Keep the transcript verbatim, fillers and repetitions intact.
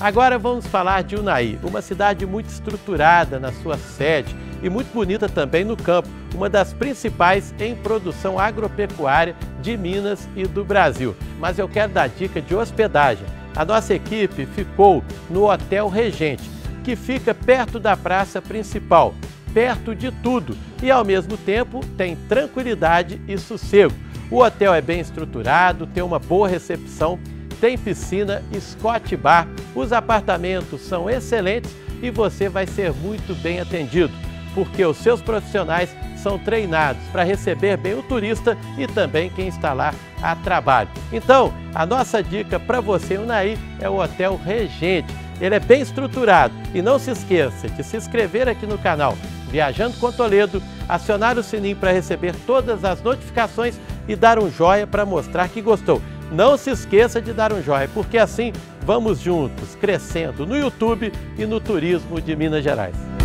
Agora vamos falar de Unaí, uma cidade muito estruturada na sua sede e muito bonita também no campo, uma das principais em produção agropecuária de Minas e do Brasil. Mas eu quero dar dica de hospedagem. A nossa equipe ficou no Hotel Regente, que fica perto da praça principal, perto de tudo e ao mesmo tempo tem tranquilidade e sossego. O hotel é bem estruturado, tem uma boa recepção, tem piscina, Scott Bar, os apartamentos são excelentes e você vai ser muito bem atendido, porque os seus profissionais são treinados para receber bem o turista e também quem está lá a trabalho. Então, a nossa dica para você, Unaí, é o Hotel Regente. Ele é bem estruturado e não se esqueça de se inscrever aqui no canal Viajando com Toledo, acionar o sininho para receber todas as notificações e dar um joinha para mostrar que gostou. Não se esqueça de dar um joinha, porque assim vamos juntos, crescendo no YouTube e no turismo de Minas Gerais.